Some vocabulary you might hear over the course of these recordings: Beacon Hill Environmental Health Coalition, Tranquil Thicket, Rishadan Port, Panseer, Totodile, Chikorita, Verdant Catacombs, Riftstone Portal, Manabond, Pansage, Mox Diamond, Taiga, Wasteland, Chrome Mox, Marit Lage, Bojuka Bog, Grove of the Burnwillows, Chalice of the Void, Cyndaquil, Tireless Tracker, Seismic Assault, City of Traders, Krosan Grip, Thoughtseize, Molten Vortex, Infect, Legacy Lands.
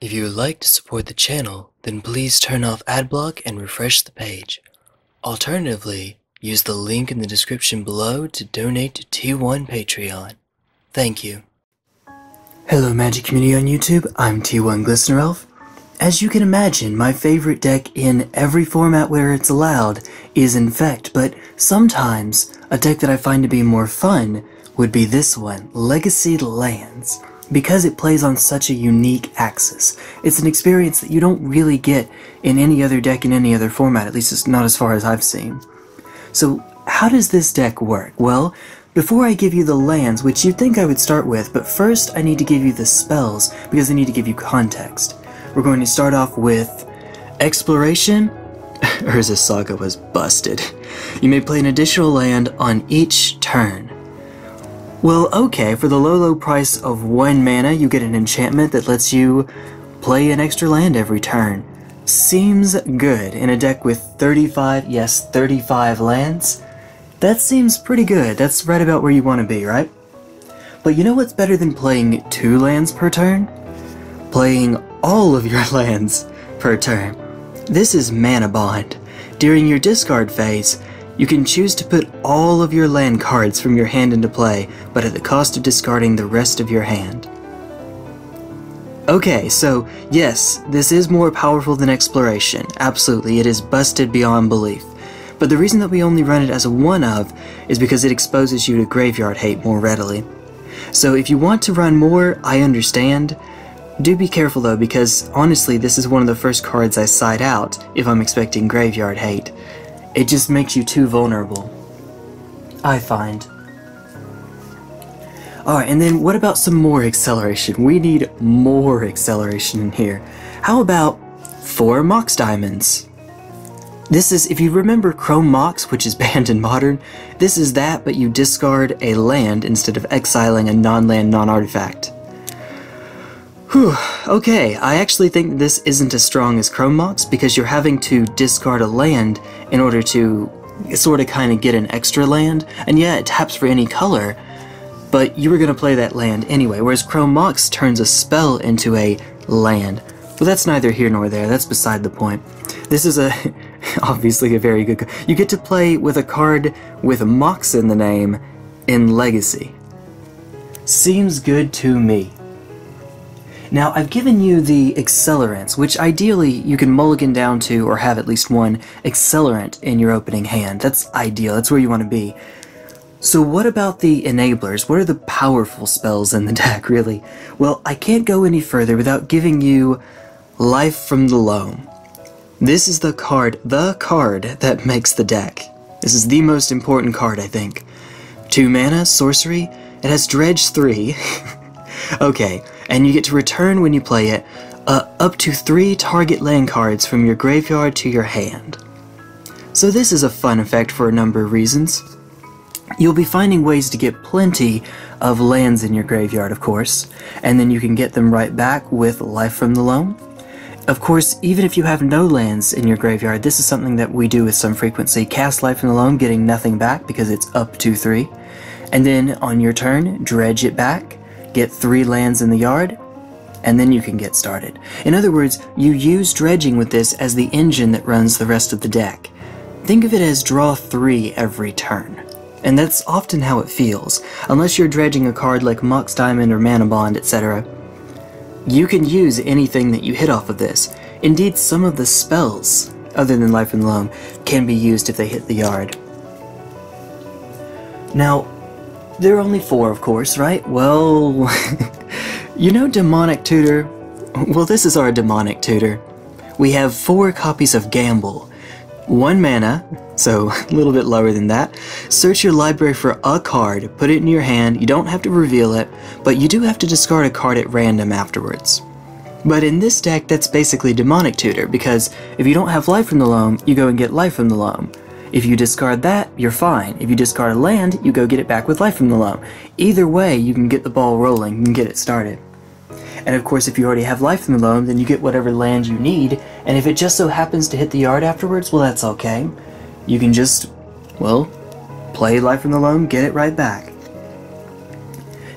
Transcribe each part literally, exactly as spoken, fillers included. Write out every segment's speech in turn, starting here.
If you would like to support the channel, then please turn off adblock and refresh the page. Alternatively, use the link in the description below to donate to T one Patreon. Thank you. Hello Magic Community on YouTube, I'm T one GlistenerElf. As you can imagine, my favorite deck in every format where it's allowed is Infect, but sometimes a deck that I find to be more fun would be this one, Legacy Lands, because it plays on such a unique axis. It's an experience that you don't really get in any other deck in any other format, at least it's not as far as I've seen. So how does this deck work? Well, before I give you the lands, which you'd think I would start with, but first I need to give you the spells because I need to give you context. We're going to start off with Exploration. Urza's Saga was busted. You may play an additional land on each turn. Well, okay, for the low, low price of one mana, you get an enchantment that lets you play an extra land every turn. Seems good. In a deck with thirty-five, yes, thirty-five lands, that seems pretty good. That's right about where you want to be, right? But you know what's better than playing two lands per turn? Playing all of your lands per turn. This is Manabond. During your discard phase, you can choose to put all of your land cards from your hand into play, but at the cost of discarding the rest of your hand. Okay, so yes, this is more powerful than Exploration. Absolutely, it is busted beyond belief. But the reason that we only run it as a one-of is because it exposes you to graveyard hate more readily. So if you want to run more, I understand. Do be careful though, because honestly this is one of the first cards I side out if I'm expecting graveyard hate. It just makes you too vulnerable, I find. Alright, and then what about some more acceleration? We need more acceleration in here. How about four Mox Diamonds? This is, if you remember Chrome Mox, which is banned in Modern, this is that, but you discard a land instead of exiling a non-land, non-artifact. Whew, okay, I actually think this isn't as strong as Chrome Mox because you're having to discard a land in order to sort of kind of get an extra land, and yeah, it taps for any color, but you were going to play that land anyway, whereas Chrome Mox turns a spell into a land. Well, that's neither here nor there, that's beside the point. This is a obviously a very good card. You get to play with a card with Mox in the name in Legacy. Seems good to me. Now, I've given you the accelerants, which ideally you can mulligan down to or have at least one accelerant in your opening hand. That's ideal, that's where you want to be. So what about the enablers? What are the powerful spells in the deck, really? Well, I can't go any further without giving you Life from the Loam. This is the card, the card that makes the deck. This is the most important card, I think. Two mana, sorcery, it has Dredge three. Okay, and you get to return when you play it uh, up to three target land cards from your graveyard to your hand. So this is a fun effect for a number of reasons. You'll be finding ways to get plenty of lands in your graveyard, of course, and then you can get them right back with Life from the Loam. Of course, even if you have no lands in your graveyard, this is something that we do with some frequency. Cast Life from the Loam, getting nothing back because it's up to three, and then on your turn, dredge it back, get three lands in the yard, and then you can get started. In other words, you use dredging with this as the engine that runs the rest of the deck. Think of it as draw three every turn, and that's often how it feels. Unless you're dredging a card like Mox Diamond or Manabond, et cetera, you can use anything that you hit off of this. Indeed, some of the spells, other than Life from the Loam, can be used if they hit the yard. Now, there are only four, of course, right? Well, you know Demonic Tutor? Well, this is our Demonic Tutor. We have four copies of Gamble. One mana, so a little bit lower than that. Search your library for a card, put it in your hand, you don't have to reveal it, but you do have to discard a card at random afterwards. But in this deck, that's basically Demonic Tutor, because if you don't have Life from the Loam, you go and get Life from the Loam. If you discard that, you're fine. If you discard a land, you go get it back with Life from the Loam. Either way, you can get the ball rolling, you can get it started. And of course, if you already have Life from the Loam, then you get whatever land you need, and if it just so happens to hit the yard afterwards, well, that's okay. You can just, well, play Life from the Loam, get it right back.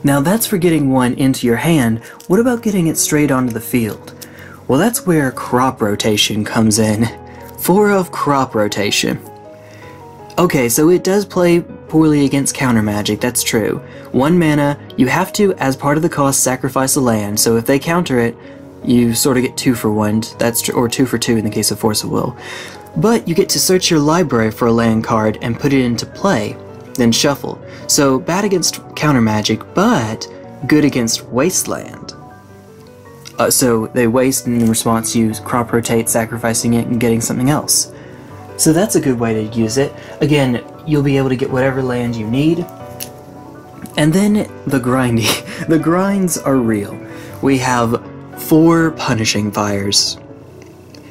Now that's for getting one into your hand. What about getting it straight onto the field? Well, that's where Crop Rotation comes in. Four of Crop Rotation. Okay, so it does play poorly against counter magic, that's true. One mana, you have to, as part of the cost, sacrifice a land, so if they counter it, you sort of get two for one, that's tr or two for two in the case of Force of Will. But you get to search your library for a land card and put it into play, then shuffle. So bad against counter magic, but good against Wasteland. Uh, so they waste, and in response you crop rotate, sacrificing it and getting something else. So that's a good way to use it. Again, you'll be able to get whatever land you need. And then the grindy. The grinds are real. We have four Punishing Fires.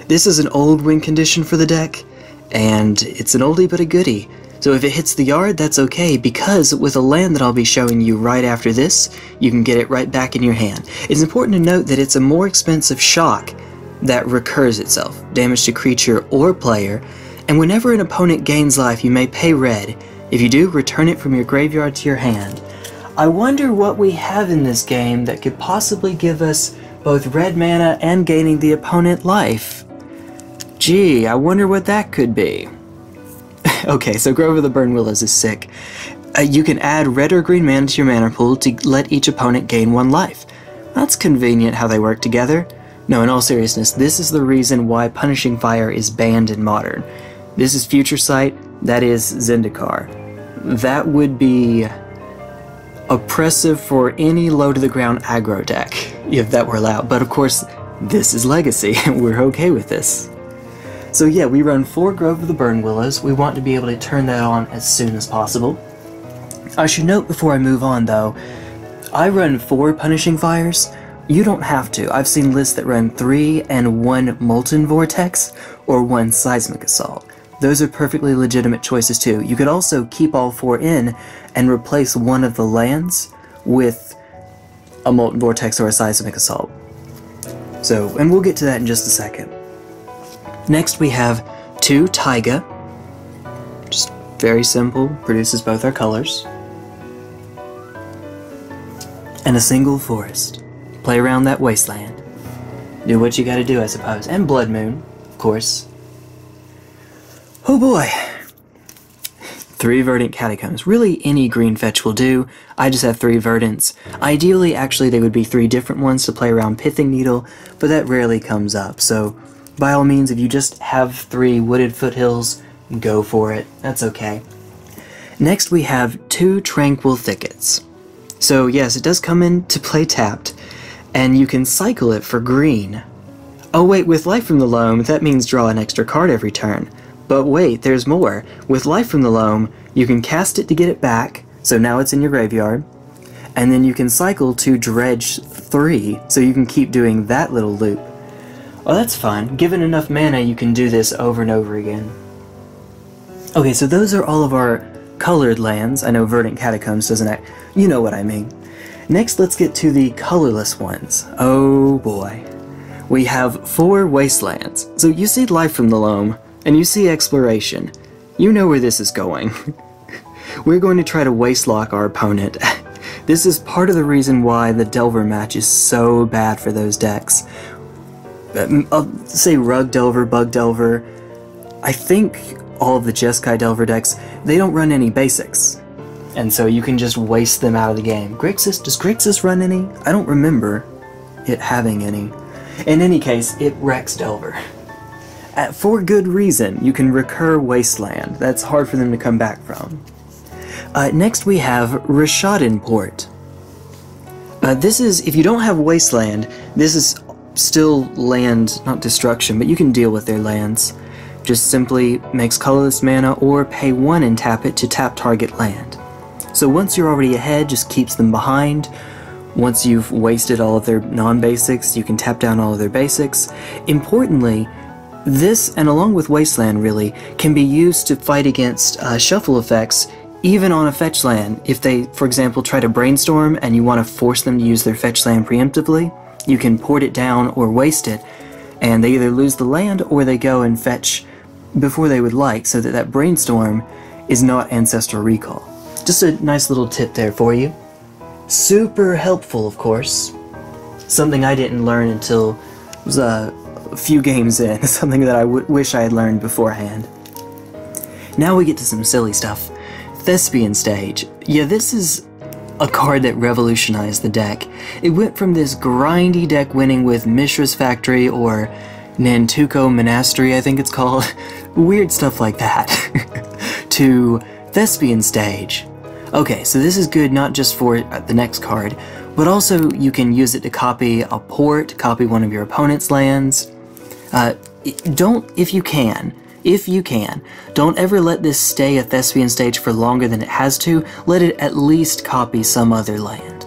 This is an old win condition for the deck, and it's an oldie but a goodie. So if it hits the yard, that's okay, because with a land that I'll be showing you right after this, you can get it right back in your hand. It's important to note that it's a more expensive shock that recurs itself, damage to creature or player, and whenever an opponent gains life, you may pay red. If you do, return it from your graveyard to your hand. I wonder what we have in this game that could possibly give us both red mana and gaining the opponent life. Gee, I wonder what that could be. Okay, so Grove of the Burnwillows is sick. Uh, you can add red or green mana to your mana pool to let each opponent gain one life. That's convenient how they work together. No, in all seriousness, this is the reason why Punishing Fire is banned in Modern. This is Future Sight, that is Zendikar. That would be oppressive for any low-to-the-ground aggro deck, if that were allowed. But of course, this is Legacy, and we're okay with this. So yeah, we run four Grove of the Burnwillows. We want to be able to turn that on as soon as possible. I should note before I move on, though, I run four Punishing Fires. You don't have to. I've seen lists that run three and one Molten Vortex or one Seismic Assault. Those are perfectly legitimate choices too. You could also keep all four in and replace one of the lands with a Molten Vortex or a Seismic Assault. So, and we'll get to that in just a second. Next we have two Taiga. Just very simple, produces both our colors. And a single Forest. Play around that Wasteland. Do what you gotta do, I suppose. And Blood Moon, of course. Oh boy! Three Verdant Catacombs. Really, any green fetch will do. I just have three Verdants. Ideally, actually, they would be three different ones to play around Pithing Needle, but that rarely comes up, so by all means, if you just have three Wooded Foothills, go for it. That's okay. Next, we have two Tranquil Thickets. So, yes, it does come in to play tapped, and you can cycle it for green. Oh wait, with Life from the Loam, that means draw an extra card every turn. But wait, there's more. With Life from the Loam, you can cast it to get it back, so now it's in your graveyard, and then you can cycle to dredge three, so you can keep doing that little loop. Oh, that's fun. Given enough mana, you can do this over and over again. Okay, so those are all of our colored lands. I know Verdant Catacombs doesn't act... You know what I mean. Next, let's get to the colorless ones. Oh boy. We have four Wastelands. So you see Life from the Loam, and you see Exploration. You know where this is going. We're going to try to wastelock our opponent. This is part of the reason why the Delver match is so bad for those decks. I'll say Rug Delver, Bug Delver. I think all of the Jeskai Delver decks, they don't run any basics. And so you can just waste them out of the game. Grixis, does Grixis run any? I don't remember it having any. In any case, it wrecks Delver. At, for good reason, you can recur Wasteland. That's hard for them to come back from. Uh, next we have Rishadan Port. Uh, this is, if you don't have Wasteland, this is still land, not destruction, but you can deal with their lands. Just simply makes colorless mana or pay one and tap it to tap target land. So once you're already ahead, just keeps them behind. Once you've wasted all of their non-basics, you can tap down all of their basics. Importantly, this, and along with Wasteland really, can be used to fight against uh, shuffle effects, even on a fetch land. If they, for example, try to brainstorm and you want to force them to use their fetch land preemptively, you can port it down or waste it, and they either lose the land or they go and fetch before they would like, so that that brainstorm is not Ancestral Recall. Just a nice little tip there for you. Super helpful, of course. Something I didn't learn until was a few games in, something that I w wish I had learned beforehand. Now we get to some silly stuff. Thespian Stage. Yeah, this is a card that revolutionized the deck. It went from this grindy deck winning with Mishra's Factory or Nantuko Monastery, I think it's called, weird stuff like that, to Thespian Stage. Okay, so this is good not just for the next card, but also you can use it to copy a port, copy one of your opponent's lands. Uh, don't, if you can, if you can, don't ever let this stay a Thespian Stage for longer than it has to. Let it at least copy some other land,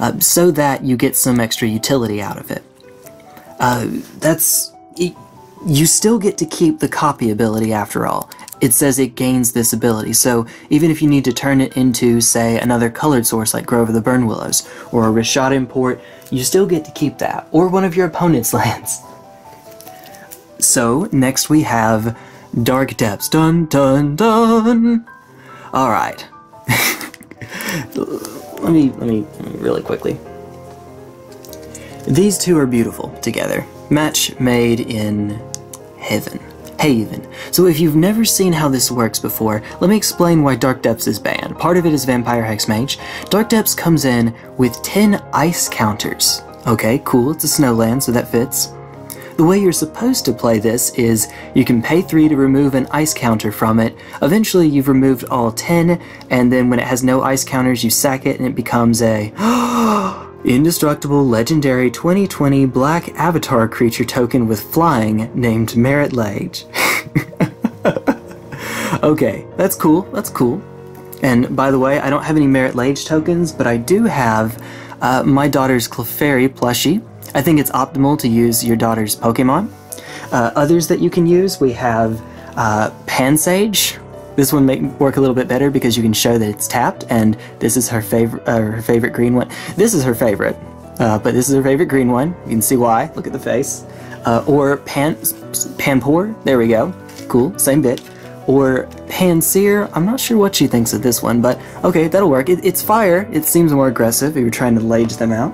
uh, so that you get some extra utility out of it. Uh, that's, it, you still get to keep the copy ability after all. It says it gains this ability, so even if you need to turn it into, say, another colored source like Grove of the Burnwillows or a Rishadan Port, you still get to keep that, or one of your opponent's lands. So, next we have Dark Depths. Dun dun dun! Alright. let, me, let me, really quickly. These two are beautiful together. Match made in heaven. Haven. So if you've never seen how this works before, let me explain why Dark Depths is banned. Part of it is Vampire Hexmage. Dark Depths comes in with ten ice counters. Okay, cool, it's a snowland, so that fits. The way you're supposed to play this is you can pay three to remove an ice counter from it. Eventually you've removed all ten, and then when it has no ice counters, you sack it and it becomes a indestructible legendary twenty twenty black avatar creature token with flying named Marit Lage. Okay, that's cool, that's cool. And by the way, I don't have any Marit Lage tokens, but I do have uh, my daughter's Clefairy plushie. I think it's optimal to use your daughter's Pokemon. Uh, others that you can use, we have uh, Pansage. This one may work a little bit better because you can show that it's tapped, and this is her favorite, uh, her favorite green one. This is her favorite, uh, but this is her favorite green one. You can see why. Look at the face. Uh, or Pan Panpour. There we go. Cool. Same bit. Or Panseer. I'm not sure what she thinks of this one, but okay, that'll work. It, it's fire. It seems more aggressive if you're trying to lage them out.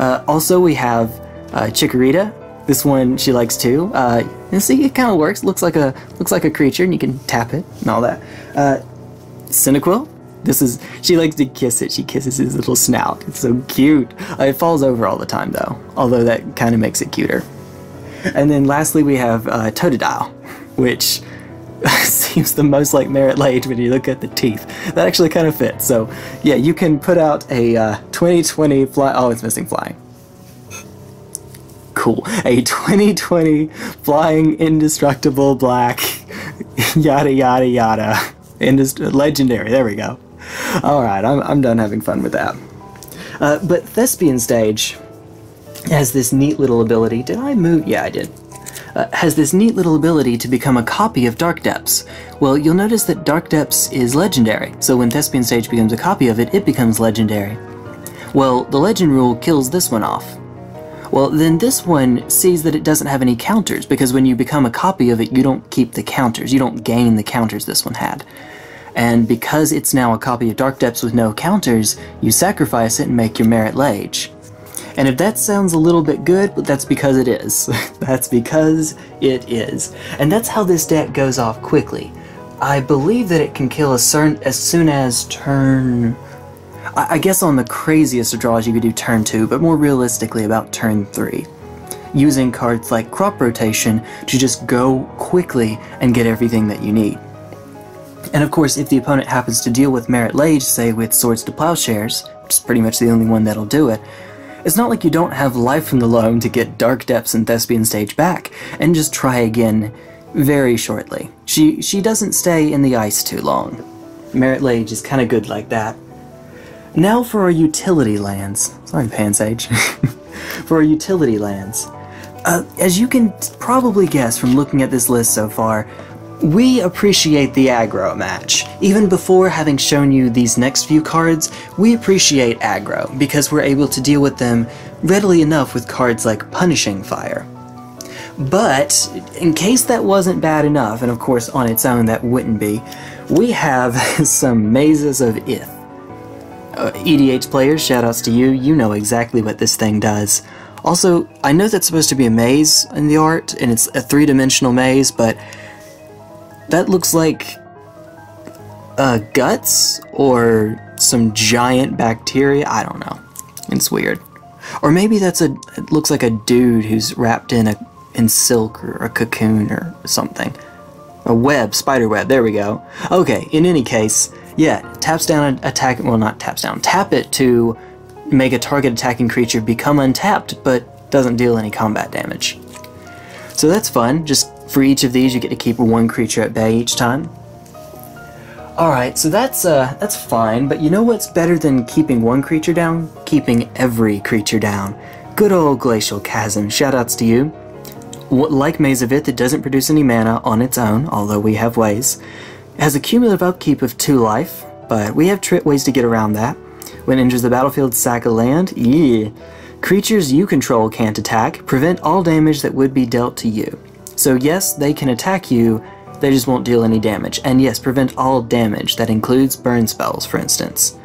Uh, also, we have uh, Chikorita. This one she likes too. Uh, and see, it kind of works. Looks like a looks like a creature, and you can tap it and all that. Uh, Cyndaquil. This is she likes to kiss it. She kisses his little snout. It's so cute. Uh, it falls over all the time though, although that kind of makes it cuter. And then lastly, we have uh, Totodile, which seems the most like Marit Lage when you look at the teeth. That actually kind of fits. So yeah, you can put out a uh, twenty twenty fly. Oh, it's missing flying. Cool. A twenty twenty flying indestructible black yada yada yada Indest legendary. There we go. All right, I'm I'm done having fun with that. Uh, but Thespian Stage has this neat little ability. Did I move? Yeah, I did. Uh, has this neat little ability to become a copy of Dark Depths. Well, you'll notice that Dark Depths is legendary. So when Thespian Stage becomes a copy of it, it becomes legendary. Well, the legend rule kills this one off. Well, then this one sees that it doesn't have any counters, because when you become a copy of it, you don't keep the counters. You don't gain the counters this one had. And because it's now a copy of Dark Depths with no counters, you sacrifice it and make your Marit Lage. And if that sounds a little bit good, but that's because it is. That's because it is. And that's how this deck goes off quickly. I believe that it can kill a certain, as soon as turn... I guess on the craziest of draws you could do turn two, but more realistically about turn three, using cards like Crop Rotation to just go quickly and get everything that you need. And of course, if the opponent happens to deal with Marit Lage, say with Swords to Plowshares, which is pretty much the only one that'll do it, it's not like you don't have Life from the Loam to get Dark Depths and Thespian Stage back, and just try again very shortly. She, she doesn't stay in the ice too long. Marit Lage is kind of good like that. Now for our utility lands. Sorry, Pansage. For our utility lands. Uh, as you can probably guess from looking at this list so far, we appreciate the aggro match. Even before having shown you these next few cards, we appreciate aggro because we're able to deal with them readily enough with cards like Punishing Fire. But, in case that wasn't bad enough, and of course on its own that wouldn't be, we have some Mazes of Ith. Uh, E D H players, shoutouts to you, you know exactly what this thing does. Also, I know that's supposed to be a maze in the art, and it's a three-dimensional maze, but that looks like uh, guts or some giant bacteria. I don't know. It's weird. Or maybe that's a, it looks like a dude who's wrapped in a in silk or a cocoon or something. A web, spider web, there we go. Okay, in any case, yeah, taps down an attack, well not taps down, tap it to make a target attacking creature become untapped, but doesn't deal any combat damage. So that's fun. Just for each of these you get to keep one creature at bay each time. Alright, so that's uh, that's fine, but you know what's better than keeping one creature down? Keeping every creature down. Good old Glacial Chasm, shoutouts to you. Like Maze of Ith, it doesn't produce any mana on its own, although we have ways. It has a cumulative upkeep of two life, but we have trick ways to get around that. When it enters the battlefield, sack a land. Yeah. Creatures you control can't attack. Prevent all damage that would be dealt to you. So yes, they can attack you, they just won't deal any damage. And yes, prevent all damage. That includes burn spells, for instance.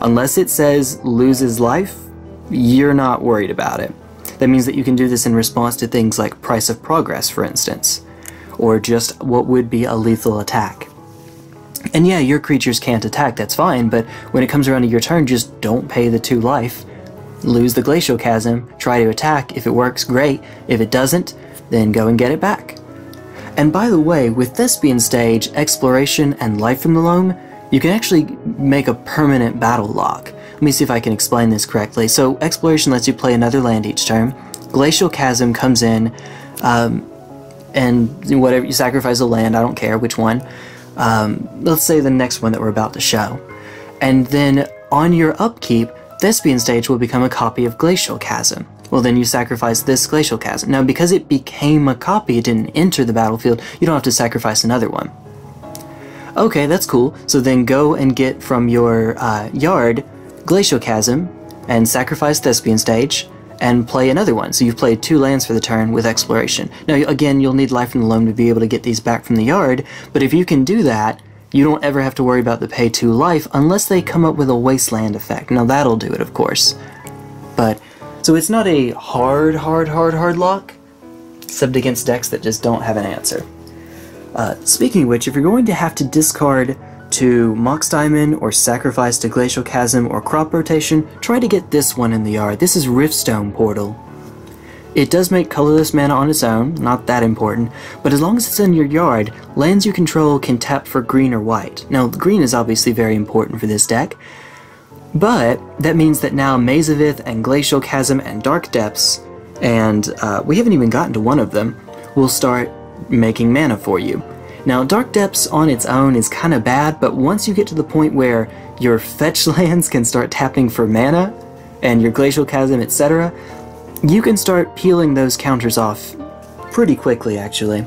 Unless it says loses life, you're not worried about it. That means that you can do this in response to things like Price of Progress, for instance, or just what would be a lethal attack. And yeah, your creatures can't attack, that's fine, but when it comes around to your turn, just don't pay the two life, lose the Glacial Chasm, try to attack, if it works, great, if it doesn't, then go and get it back. And by the way, with Thespian Stage, Exploration, and Life from the Loam, you can actually make a permanent battle lock. Let me see if I can explain this correctly. So Exploration lets you play another land each turn. Glacial Chasm comes in, um, and whatever, you sacrifice a land, I don't care which one. Um, let's say the next one that we're about to show. And then on your upkeep, Thespian Stage will become a copy of Glacial Chasm. Well, then you sacrifice this Glacial Chasm. Now, because it became a copy, it didn't enter the battlefield, you don't have to sacrifice another one. Okay, that's cool. So then go and get from your uh, yard Glacial Chasm and sacrifice Thespian Stage and play another one. So you've played two lands for the turn with Exploration. Now, again, you'll need Life from the Loam to be able to get these back from the yard, but if you can do that, you don't ever have to worry about the pay two life unless they come up with a Wasteland effect. Now, that'll do it, of course. But, so it's not a hard, hard, hard, hard lock, except against decks that just don't have an answer. Uh, speaking of which, if you're going to have to discard to Mox Diamond or sacrifice to Glacial Chasm or Crop Rotation, try to get this one in the yard. This is Riftstone Portal. It does make colorless mana on its own, not that important, but as long as it's in your yard, lands you control can tap for green or white. Now, the green is obviously very important for this deck, but that means that now Maze of Ith and Glacial Chasm and Dark Depths, and uh, we haven't even gotten to one of them, will start making mana for you. Now, Dark Depths on its own is kind of bad, but once you get to the point where your fetch lands can start tapping for mana, and your Glacial Chasm, et cetera, you can start peeling those counters off pretty quickly, actually,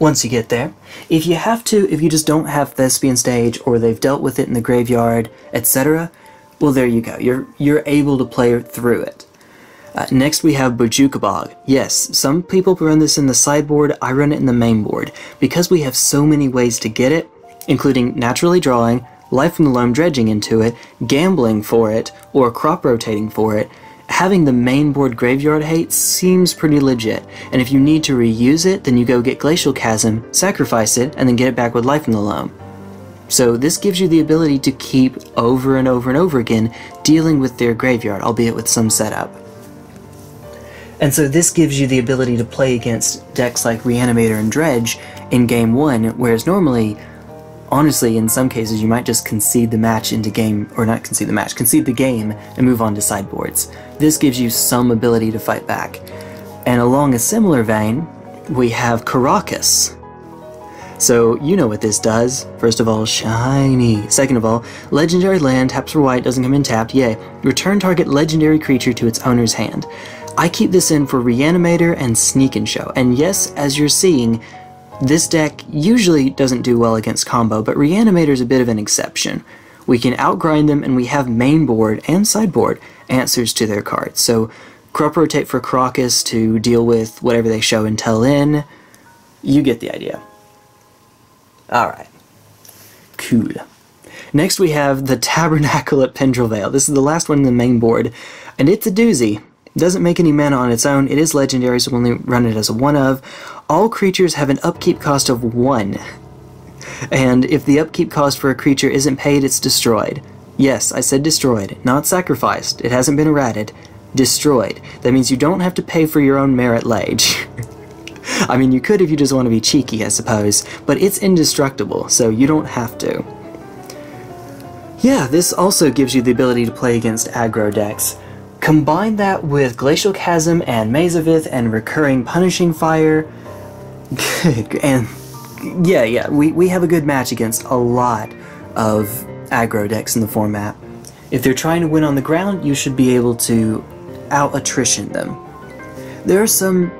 once you get there. If you have to, if you just don't have Thespian Stage, or they've dealt with it in the graveyard, et cetera, well, there you go. You're, you're able to play through it. Uh, next we have Bojuka Bog. Yes, some people run this in the sideboard, I run it in the main board. Because we have so many ways to get it, including naturally drawing, Life from the Loam dredging into it, gambling for it, or crop rotating for it, having the main board graveyard hate seems pretty legit. And if you need to reuse it, then you go get Glacial Chasm, sacrifice it, and then get it back with Life from the Loam. So this gives you the ability to keep over and over and over again dealing with their graveyard, albeit with some setup. And so this gives you the ability to play against decks like Reanimator and Dredge in game one, whereas normally, honestly, in some cases, you might just concede the match into game, or not concede the match, concede the game and move on to sideboards. This gives you some ability to fight back. And along a similar vein, we have Caracas. So you know what this does. First of all, shiny. Second of all, legendary land, taps for white, doesn't come in tapped, yay. Return target legendary creature to its owner's hand. I keep this in for Reanimator and Sneak and Show, and yes, as you're seeing, this deck usually doesn't do well against combo, but Reanimator is a bit of an exception. We can outgrind them, and we have main board and sideboard answers to their cards. So, Crop Rotate for Caracas to deal with whatever they show and tell in. You get the idea. Alright. Cool. Next we have the Tabernacle at Pendrel Vale. This is the last one in the main board, and it's a doozy. Doesn't make any mana on its own. It is legendary, so we'll only run it as a one of. All creatures have an upkeep cost of one. And if the upkeep cost for a creature isn't paid, it's destroyed. Yes, I said destroyed, not sacrificed. It hasn't been errated. Destroyed. That means you don't have to pay for your own Marit Lage. I mean, you could if you just want to be cheeky, I suppose, but it's indestructible, so you don't have to. Yeah, this also gives you the ability to play against aggro decks. Combine that with Glacial Chasm and Maze of Ith and recurring Punishing Fire, and yeah, yeah, we, we have a good match against a lot of aggro decks in the format. If they're trying to win on the ground, you should be able to out-attrition them. There are some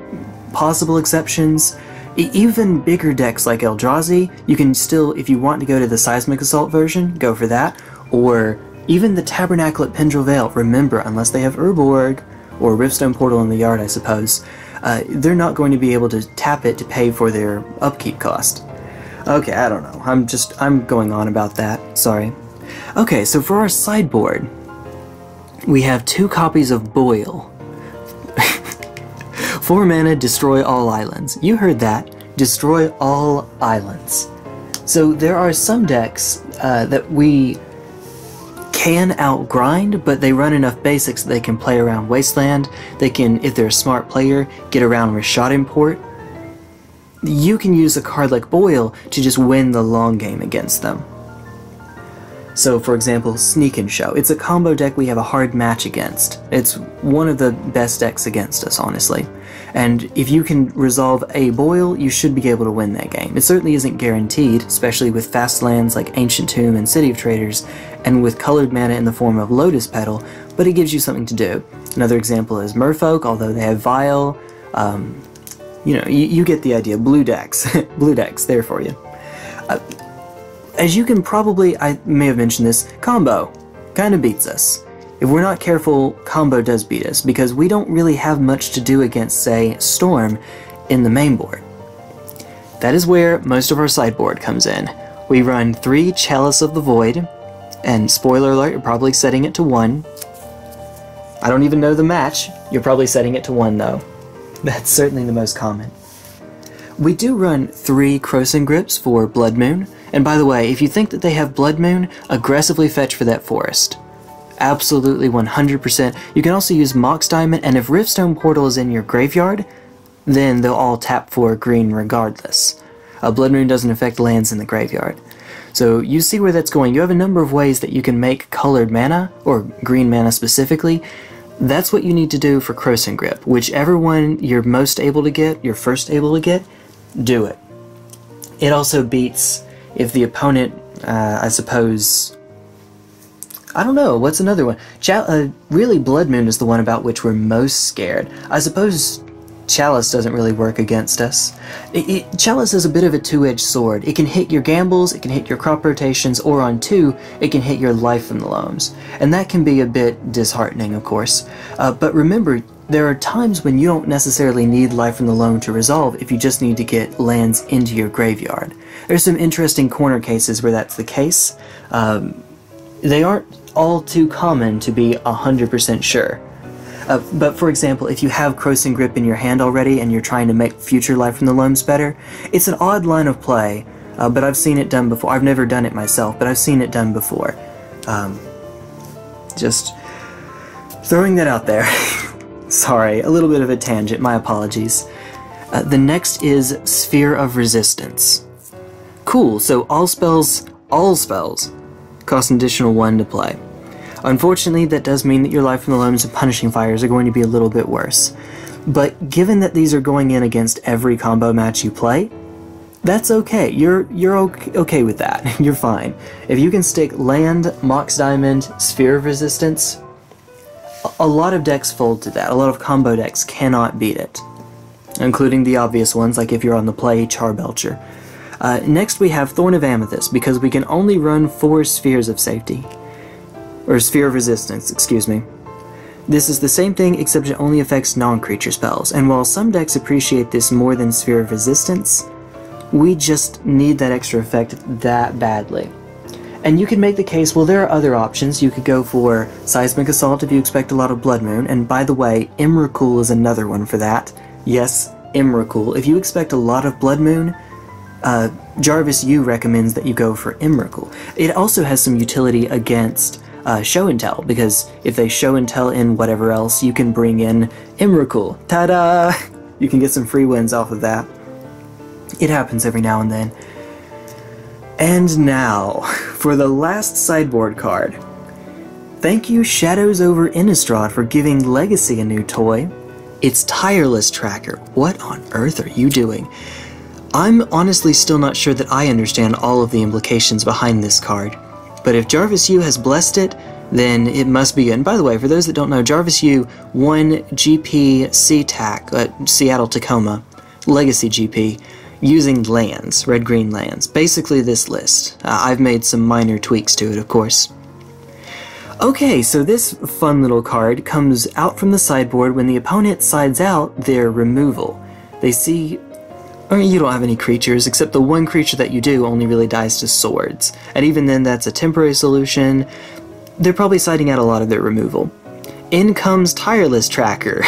possible exceptions. E even bigger decks like Eldrazi, you can still, if you want to go to the Seismic Assault version, go for that, or even the Tabernacle at Pendril Vale, remember, unless they have Urborg, or Riftstone Portal in the yard, I suppose, uh, they're not going to be able to tap it to pay for their upkeep cost. Okay, I don't know, I'm just, I'm going on about that, sorry. Okay, so for our sideboard, we have two copies of Boil. Four mana, destroy all islands. You heard that. Destroy all islands. So there are some decks uh, that we can outgrind, but they run enough basics that they can play around Wasteland. They can, if they're a smart player, get around Rishadan Port. You can use a card like Boil to just win the long game against them. So, for example, Sneak and Show. It's a combo deck we have a hard match against. It's one of the best decks against us, honestly. And if you can resolve a Boil, you should be able to win that game. It certainly isn't guaranteed, especially with fast lands like Ancient Tomb and City of Traders, and with colored mana in the form of Lotus Petal, but it gives you something to do. Another example is Merfolk, although they have Vile. Um, you know, you, you get the idea. Blue decks. Blue decks, there for you. Uh, As you can probably, I may have mentioned this, combo kind of beats us. If we're not careful, combo does beat us, because we don't really have much to do against, say, Storm in the main board. That is where most of our sideboard comes in. We run three Chalice of the Void, and spoiler alert, you're probably setting it to one. I don't even know the match, you're probably setting it to one though. That's certainly the most common. We do run three Krosan Grips for Blood Moon, and by the way, if you think that they have Blood Moon, aggressively fetch for that forest. Absolutely one hundred percent. You can also use Mox Diamond, and if Riftstone Portal is in your graveyard, then they'll all tap for green regardless. Uh, Blood Moon doesn't affect lands in the graveyard. So you see where that's going. You have a number of ways that you can make colored mana, or green mana specifically. That's what you need to do for Krosan Grip. Whichever one you're most able to get, you're first able to get, do it. It also beats if the opponent, uh, I suppose, I don't know, what's another one? Ch uh, really, Blood Moon is the one about which we're most scared. I suppose Chalice doesn't really work against us. It, it, Chalice is a bit of a two-edged sword. It can hit your gambles, it can hit your crop rotations, or on two, it can hit your Life from the Loams. And that can be a bit disheartening, of course. Uh, but remember, there are times when you don't necessarily need Life from the Loam to resolve if you just need to get lands into your graveyard. There's some interesting corner cases where that's the case. Um, they aren't all too common to be one hundred percent sure. Uh, but for example, if you have Krosan Grip in your hand already and you're trying to make future Life from the Loams better, it's an odd line of play, uh, but I've seen it done before. I've never done it myself, but I've seen it done before. Um, just throwing that out there. Sorry, a little bit of a tangent, my apologies. Uh, the next is Sphere of Resistance. Cool, so all spells, all spells, cost an additional one to play. Unfortunately, that does mean that your Life from the Loams and Punishing Fires are going to be a little bit worse. But given that these are going in against every combo match you play, that's okay. You're you're okay with that. You're fine. If you can stick land, Mox Diamond, Sphere of Resistance, a lot of decks fold to that. A lot of combo decks cannot beat it, including the obvious ones, like if you're on the play, Charbelcher. Uh, next we have Thorn of Amethyst, because we can only run four Spheres of Safety. Or Sphere of Resistance, excuse me. This is the same thing, except it only affects non-creature spells, and while some decks appreciate this more than Sphere of Resistance, we just need that extra effect that badly. And you can make the case, well, there are other options. You could go for Seismic Assault if you expect a lot of Blood Moon, and by the way, Emrakul is another one for that. Yes, Emrakul. If you expect a lot of Blood Moon, uh, Jarvis Yu recommends that you go for Emrakul. It also has some utility against uh, Show and Tell, because if they Show and Tell in whatever else, you can bring in Emrakul. Ta-da! You can get some free wins off of that. It happens every now and then. And now, for the last sideboard card. Thank you, Shadows over Innistrad, for giving Legacy a new toy. It's Tireless Tracker. What on earth are you doing? I'm honestly still not sure that I understand all of the implications behind this card, but if Jarvis Yu has blessed it, then it must be good. And by the way, for those that don't know, Jarvis Yu won G P C TAC at Seattle Tacoma, Legacy G P, using lands, red-green lands. Basically this list. Uh, I've made some minor tweaks to it, of course. Okay, so this fun little card comes out from the sideboard when the opponent sides out their removal. They see... or you don't have any creatures, except the one creature that you do only really dies to swords. And even then, that's a temporary solution. They're probably siding out a lot of their removal. In comes Tireless Tracker.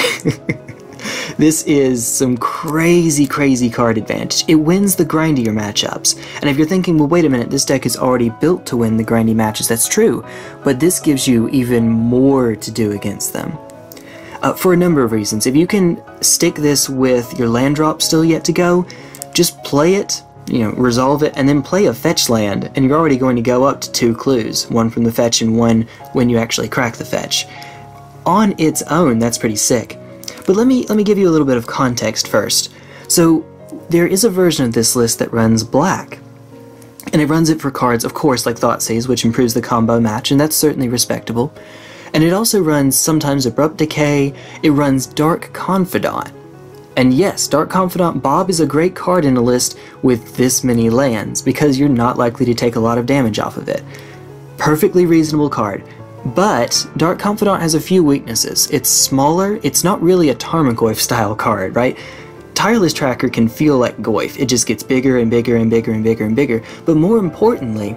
This is some crazy, crazy card advantage. It wins the grindier matchups. And if you're thinking, well, wait a minute, this deck is already built to win the grindy matches, that's true. But this gives you even more to do against them. Uh, for a number of reasons. If you can stick this with your land drop still yet to go, just play it, you know, resolve it, and then play a fetch land, and you're already going to go up to two clues, one from the fetch and one when you actually crack the fetch. On its own, that's pretty sick. But let me, let me give you a little bit of context first. So, there is a version of this list that runs black, and it runs it for cards, of course, like Thoughtseize, which improves the combo match, and that's certainly respectable. And it also runs sometimes Abrupt Decay, it runs Dark Confidant. And yes, Dark Confidant Bob is a great card in a list with this many lands, because you're not likely to take a lot of damage off of it. Perfectly reasonable card. But Dark Confidant has a few weaknesses. It's smaller, it's not really a Tarmogoyf-style card, right? Tireless Tracker can feel like Goyf, it just gets bigger and bigger and bigger and bigger and bigger. But more importantly,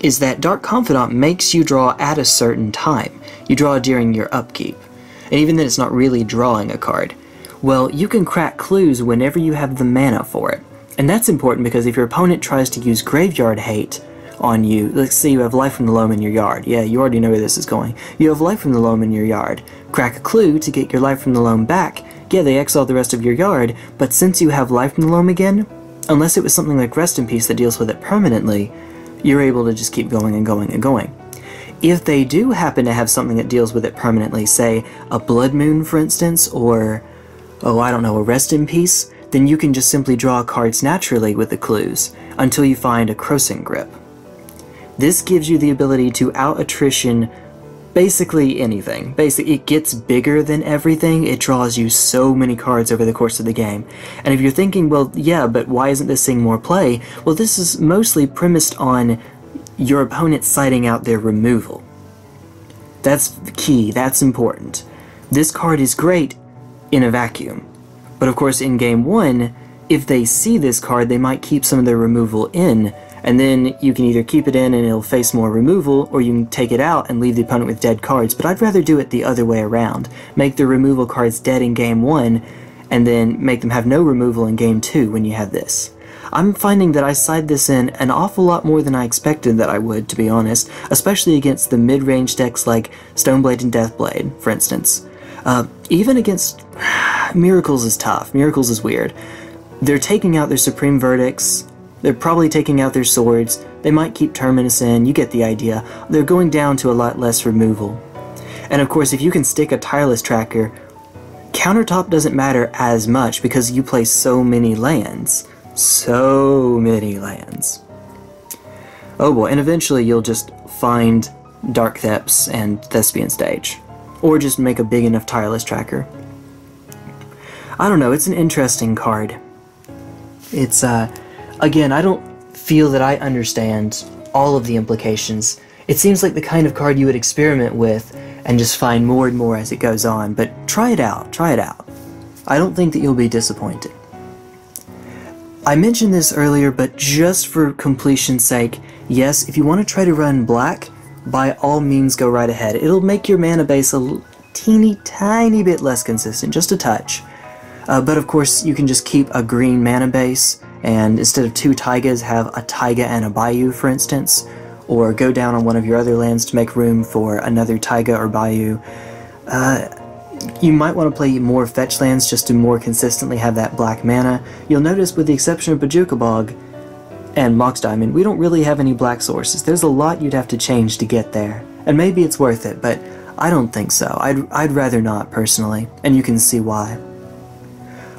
is that Dark Confidant makes you draw at a certain time. You draw during your upkeep. And even then it's not really drawing a card. Well, you can crack clues whenever you have the mana for it. And that's important because if your opponent tries to use Graveyard Hate on you, let's say you have Life from the Loam in your yard. Yeah, you already know where this is going. You have Life from the Loam in your yard. Crack a clue to get your Life from the Loam back. Yeah, they exile the rest of your yard, but since you have Life from the Loam again, unless it was something like Rest in Peace that deals with it permanently, you're able to just keep going and going and going. If they do happen to have something that deals with it permanently, say a Blood Moon, for instance, or, oh, I don't know, a Rest in Peace, then you can just simply draw cards naturally with the clues until you find a Krosan Grip. This gives you the ability to out-attrition basically anything. Basically, it gets bigger than everything, it draws you so many cards over the course of the game. And if you're thinking, well, yeah, but why isn't this seeing more play? Well, this is mostly premised on your opponent siding out their removal. That's key, that's important. This card is great in a vacuum. But of course, in game one, if they see this card, they might keep some of their removal in, and then you can either keep it in and it'll face more removal, or you can take it out and leave the opponent with dead cards, but I'd rather do it the other way around. Make the removal cards dead in game one, and then make them have no removal in game two when you have this. I'm finding that I side this in an awful lot more than I expected that I would, to be honest, especially against the mid-range decks like Stoneblade and Deathblade, for instance. Uh, even against... Miracles is tough. Miracles is weird. They're taking out their Supreme Verdicts. They're probably taking out their swords, they might keep Terminus in, you get the idea. They're going down to a lot less removal. And of course, if you can stick a Tireless Tracker, countertop doesn't matter as much because you play so many lands. So many lands. Oh boy, and eventually you'll just find Dark Depths and Thespian Stage. Or just make a big enough Tireless Tracker. I don't know, it's an interesting card. It's, uh... Again, I don't feel that I understand all of the implications. It seems like the kind of card you would experiment with and just find more and more as it goes on, but try it out, try it out. I don't think that you'll be disappointed. I mentioned this earlier, but just for completion's sake, yes, if you want to try to run black, by all means go right ahead. It'll make your mana base a teeny tiny bit less consistent, just a touch. Uh, but of course, you can just keep a green mana base, and instead of two taigas, have a taiga and a bayou, for instance, or go down on one of your other lands to make room for another taiga or bayou. Uh, You might want to play more fetch lands just to more consistently have that black mana. You'll notice, with the exception of Bojuka Bog and Mox Diamond, we don't really have any black sources. There's a lot you'd have to change to get there. And maybe it's worth it, but I don't think so. I'd, I'd rather not, personally. And you can see why.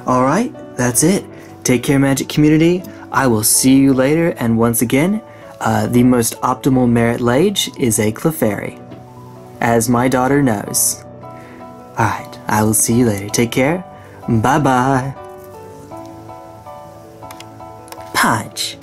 Alright, that's it. Take care, Magic Community. I will see you later, and once again, uh, the most optimal Marit Lage is a Clefairy, as my daughter knows. Alright, I will see you later. Take care. Bye-bye. Punch.